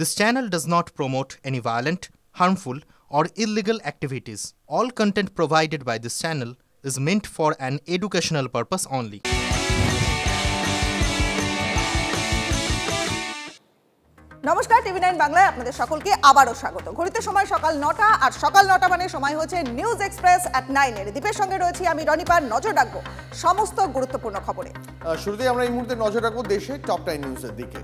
This channel does not promote any violent, harmful or illegal activities. All content provided by this channel is meant for an educational purpose only. নমস্কার টিভি9 বাংলায় আপনাদের সকলকে আবারো স্বাগত। ঘড়িতে সময় সকাল 9টা আর সকাল 9টা মানে সময় হচ্ছে নিউজ এক্সপ্রেস at 9 এর। দীপের সঙ্গে রয়েছি আমি রনিপার, নজর রাখবো সমস্ত গুরুত্বপূর্ণ খবরে। শুরুতেই আমরা এই মুহূর্তে নজর রাখবো দেশের টপ 9 নিউজের দিকে।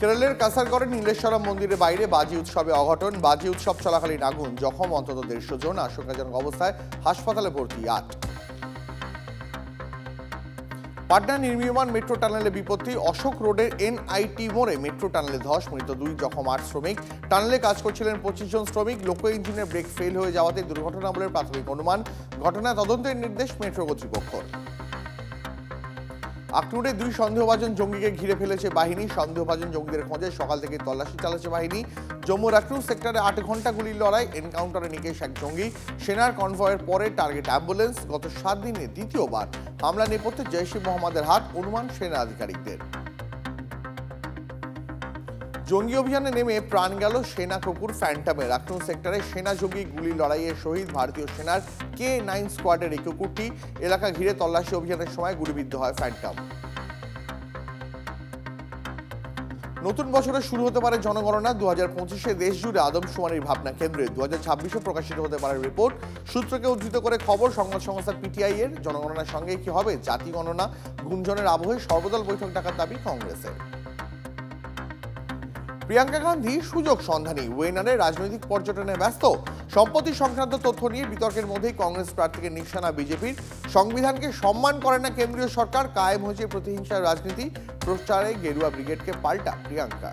কেরলের কাসারগড়ের নীলেশ্বরম মন্দিরের বাইরে বাজি উৎসবে অঘটন, বাজি উৎসব চলাকালীন আগুন, জখম অন্তত 150 জন, আশঙ্কাজনক অবস্থায় হাসপাতালে ভর্তি 8। পাটনা নির্মীয়মান মেট্রো টানেলে বিপত্তি, অশোক রোডের এনআইটি মোড়ে মেট্রো টানেলে ধস, মৃত 2, জখম 8 শ্রমিক। টানেলে কাজ করছিলেন 25 জন শ্রমিক, লোকো ইঞ্জিনের ব্রেক ফেল হয়ে যাওয়াতে দুর্ঘটনা বলে প্রাথমিক অনুমান, ঘটনা তদন্তের নির্দেশ মেট্রো কর্তৃপক্ষ। আক্রোড়ে 2 সন্দেহভাজন জঙ্গিকে ঘিরে ফেলেছে বাহিনী, সন্দেহভাজন জঙ্গিদের খোঁজে সকাল থেকে তল্লাশি চালাচ্ছে বাহিনী। জম্মুর আক্রোড় সেক্টরে 8 ঘন্টা গুলির লড়াই, এনকাউন্টারে নিকেশ এক জঙ্গি, সেনার কনভয়ের পরে টার্গেট অ্যাম্বুলেন্স। গত 7 দিনে দ্বিতীয়বার হামলা নেপথ্যে জৈশে মোহাম্মদের হাত, অনুমান সেনা আধিকারিকদের। জঙ্গি অভিযানে নেমে প্রাণ গেল সেনা কুকুর ফ্যান্টামের, আক্রোড় সেক্টরে সেনা জঙ্গি গুলি লড়াইয়ে শহীদ ভারতীয় সেনার K-9 স্কোয়াডের এই কুকুরটি। এলাকা ঘিরে তল্লাশি অভিযানের সময় গুলিবিদ্ধ হয় ফ্যান্টাম। নতুন বছরে শুরু হতে পারে জনগণনা, 2025-এ দেশজুড়ে আদমশুমারির ভাবনা কেন্দ্রে, 2026-এ প্রকাশিত হতে পারে রিপোর্ট। সূত্রকে উদ্ধৃত করে খবর, সংবাদ সংস্থা PTI এর জনগণনার সঙ্গে কি হবে জাতি গণনা, গুঞ্জনের আবহে সর্বদল বৈঠক ডাকার দাবি কংগ্রেসের। প্রিয়াঙ্কা গান্ধী সুযোগ সন্ধানী, ওয়েনারে রাজনৈতিক পর্যটনে ব্যস্ত, সম্পত্তি সংক্রান্ত তথ্য নিয়ে বিতর্কের মধ্যেই কংগ্রেস প্রার্থীকে নিশানা বিজেপির, সংবিধানকে সম্মান করে না কেন্দ্রীয় সরকার, কায়েম হয়েছে প্রতিহিংসার রাজনীতি, প্রচারে গেরুয়া ব্রিগেডকে পাল্টা প্রিয়াঙ্কা।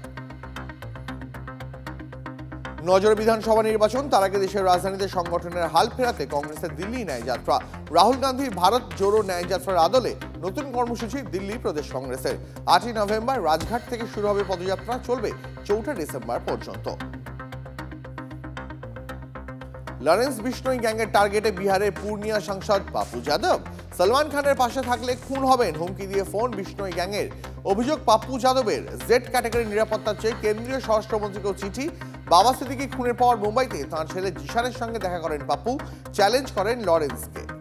নজরে বিধানসভা নির্বাচন, তার আগে দেশের রাজধানীতে সংগঠনের হাল ফেরাতে কংগ্রেসের দিল্লি ন্যায় যাত্রা, রাহুল গান্ধীর ভারত জোড়ো ন্যায় যাত্রার আদলে নতুন কর্মসূচি দিল্লি প্রদেশ কংগ্রেসের। 8ই নভেম্বর রাজঘাট থেকে শুরু হবে পদযাত্রা, চলবে 4 ডিসেম্বর পর্যন্ত। লরেন্স বিষ্ণই গ্যাংয়ের টার্গেটে বিহারের পূর্ণিয়া সাংসদ পাপ্পু যাদব, সলমান খানের পাশে থাকলে খুন হবেন হুমকি দিয়ে ফোন বিষ্ণই গ্যাংয়ের, অভিযোগ পাপ্পু যাদবের জেড ক্যাটাগরির নিরাপত্তা চেয়ে কেন্দ্রীয় স্বরাষ্ট্রমন্ত্রীকেও চিঠি। বাবা সিদ্দিকে খুনের পর মুম্বাইতে তাঁর ছেলে জিশানের সঙ্গে দেখা করেন পাপ্পু, চ্যালেঞ্জ করেন লরেন্সকে।